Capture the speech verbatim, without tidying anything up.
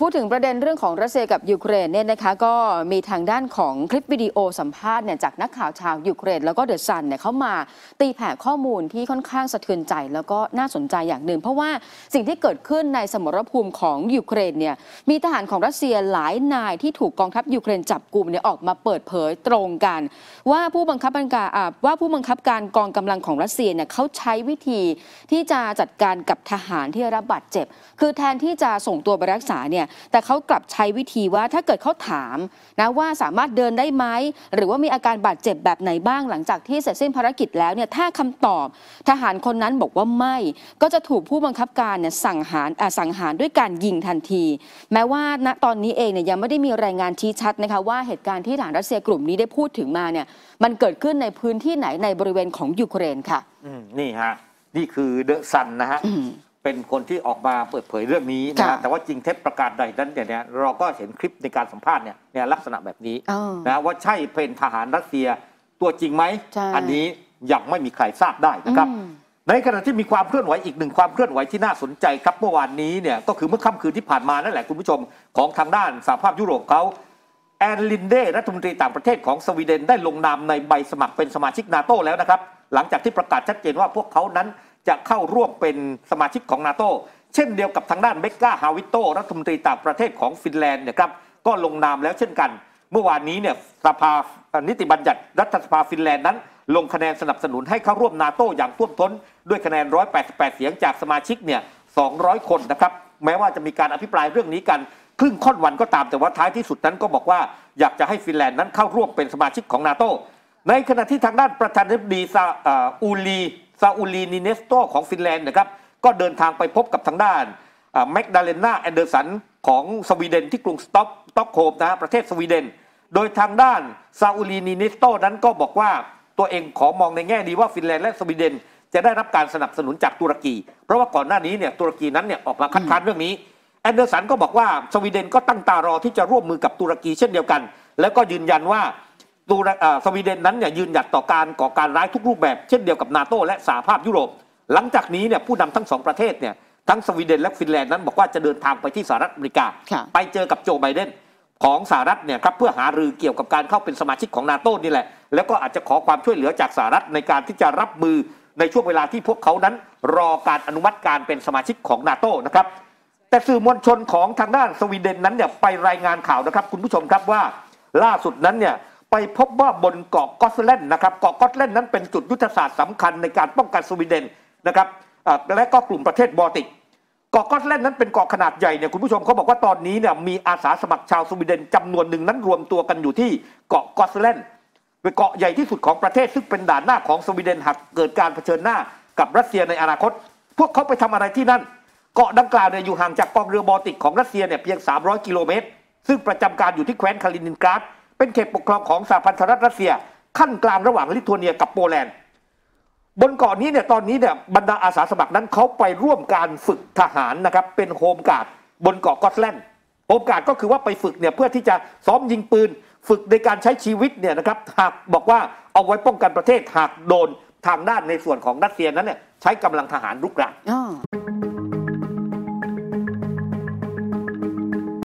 พูดถึงประเด็นเรื่องของรัสเซียกับยูเครนเนี่ยนะคะก็มีทางด้านของคลิปวิดีโอสัมภาษณ์เนี่ยจากนักข่าวชาวยูเครนแล้วก็เดอะซันเนี่ยเขามาตีแผ่ข้อมูลที่ค่อนข้างสะเทือนใจแล้วก็น่าสนใจอย่างหนึ่งเพราะว่าสิ่งที่เกิดขึ้นในสมรภูมิของยูเครนเนี่ยมีทหารของรัสเซียหลายนายที่ถูกกองทัพยูเครนจับกุมเนี่ยออกมาเปิดเผยตรงกันว่าผู้บังคับการว่าผู้บังคับการกองกำลังของรัสเซียเนี่ยเขาใช้วิธีที่จะจัดการกับทหารที่รับบาดเจ็บคือแทนที่จะส่งตัวไปรักษาแต่เขากลับใช้วิธีว่าถ้าเกิดเขาถามนะว่าสามารถเดินได้ไหมหรือว่ามีอาการบาดเจ็บแบบไหนบ้างหลังจากที่เสร็จสิ้นภารกิจแล้วเนี่ยถ้าคำตอบทหารคนนั้นบอกว่าไม่ก็จะถูกผู้บังคับการเนี่ยสั่งหารอ่ะสั่งหารด้วยการยิงทันทีแม้ว่าณตอนนี้เองเนี่ยยังไม่ได้มีรายงานชี้ชัดนะคะว่าเหตุการณ์ที่ทหารรัสเซียกลุ่มนี้ได้พูดถึงมาเนี่ยมันเกิดขึ้นในพื้นที่ไหนในบริเวณของยูเครนค่ะนี่ฮะนี่คือเดอะซันนะฮะเป็นคนที่ออกมาเปิดเผยเรื่องนี้นะแต่ว่าจริงเท็จประการใดนั้นเนี่ยเราก็เห็นคลิปในการสัมภาษณ์เนี่ยลักษณะแบบนี้นะว่าใช่เป็นทหารรัสเซียตัวจริงไหมอันนี้ยังไม่มีใครทราบได้นะครับในขณะที่มีความเคลื่อนไหวอีกหนึ่งความเคลื่อนไหวที่น่าสนใจครับเมื่อวานนี้เนี่ยก็คือเมื่อค่ำคืนที่ผ่านมานั่นแหละคุณผู้ชมของทางด้านสหภาพยุโรปเขาแอนลินเดรัฐมนตรีต่างประเทศของสวีเดนได้ลงนามในใบสมัครเป็นสมาชิกนาโต้แล้วนะครับหลังจากที่ประกาศชัดเจนว่าพวกเขานั้นจะเข้าร่วมเป็นสมาชิกของนาโต้เช่นเดียวกับทางด้านเบกก้าฮาวิโตรัฐมนตรีต่างประเทศของฟินแลนด์นะครับก็ลงนามแล้วเช่นกันเมื่อวานนี้เนี่ยสภานิติบัญญัติรัฐสภาฟินแลนด์นั้นลงคะแนนสนับสนุนให้เข้าร่วมนาโต้อย่างท่วมท้นด้วยคะแนนหนึ่งร้อยแปดสิบแปดเสียงจากสมาชิกเนี่ยสองร้อยคนนะครับแม้ว่าจะมีการอภิปรายเรื่องนี้กันครึ่งค่อนวันก็ตามแต่ว่าท้ายที่สุดนั้นก็บอกว่าอยากจะให้ฟินแลนด์นั้นเข้าร่วมเป็นสมาชิกของนาโต้ในขณะที่ทางด้านประธานาธิบดีซาอูลีซาอูลีนิเนสโตของฟินแลนด์นะครับก็เดินทางไปพบกับทางด้านแมกดาเลนาแอนเดอร์สันของสวีเดนที่กรุงสต็อกสต็อกโฮล์มนะประเทศสวีเดนโดยทางด้านซาอูลีนิเนสโตนั้นก็บอกว่าตัวเองขอมองในแง่ดีว่าฟินแลนด์และสวีเดนจะได้รับการสนับสนุนจากตุรกีเพราะว่าก่อนหน้านี้เนี่ยตุรกีนั้นเนี่ยออกมาคัดค้านเรื่องนี้แอนเดอร์สันก็บอกว่าสวีเดนก็ตั้งตารอที่จะร่วมมือกับตุรกีเช่นเดียวกันแล้วก็ยืนยันว่าตัวสวีเดนนั้นเนี่ยยืนหยัดต่อการก่อการร้ายทุกรูปแบบเช่นเดียวกับนาโต้และสหภาพยุโรปหลังจากนี้เนี่ยผู้นำทั้งสองประเทศเนี่ยทั้งสวีเดนและฟินแลนด์นั้นบอกว่าจะเดินทางไปที่สหรัฐอเมริกาไปเจอกับโจไบเดนของสหรัฐเนี่ยครับเพื่อหารือเกี่ยวกับการเข้าเป็นสมาชิกของนาโต้นี่แหละแล้วก็อาจจะขอความช่วยเหลือจากสหรัฐในการที่จะรับมือในช่วงเวลาที่พวกเขานั้นรอการอนุมัติการเป็นสมาชิกของนาโต้นะครับแต่สื่อมวลชนของทางด้านสวีเดนนั้นเนี่ยไปรายงานข่าวนะครับคุณผู้ชมครับว่าล่าสุดนั้นเนี่ยไปพบว่าบนเกาะกอตแลนด์นะครับเกาะกอตแลนด์นั้นเป็นจุดยุทธศาสตร์สำคัญในการป้องกันสวีเดนนะครับและก็กลุ่มประเทศบอลติกเกาะกอตแลนด์นั้นเป็นเกาะขนาดใหญ่เนี่ยคุณผู้ชมเขาบอกว่าตอนนี้เนี่ยมีอาสาสมัครชาวสวีเดนจำนวนหนึ่งนั้นรวมตัวกันอยู่ที่เกาะกอตแลนด์เป็นเกาะใหญ่ที่สุดของประเทศซึ่งเป็นด่านหน้าของสวีเดนหากเกิดการเผชิญหน้ากับรัสเซียในอนาคตพวกเขาไปทำอะไรที่นั่นเกาะดังกล่าวเนี่ยอยู่ห่างจากกองเรือบอลติกของรัสเซียเนี่ยเพียงสามร้อยกิโลเมตรซึ่งประจำการอยู่ที่แคว้นคาลินินกราดเป็นเขตปกครองของสหพันธรัฐรัสเซียขั้นกลางระหว่างลิทัวเนียกับโปแลนด์บนเกาะนี้เนี่ยตอนนี้เนี่ยบรรดาอาสาสมัครนั้นเขาไปร่วมการฝึกทหารนะครับเป็นโฮมการ์ดบนเกาะกอตแลนด์โฮมการ์ดก็คือว่าไปฝึกเนี่ยเพื่อที่จะซ้อมยิงปืนฝึกในการใช้ชีวิตเนี่ยนะครับหากบอกว่าเอาไว้ป้องกันประเทศหากโดนทางด้านในส่วนของรัสเซียนั้นเนี่ยใช้กำลังทหารรุกราน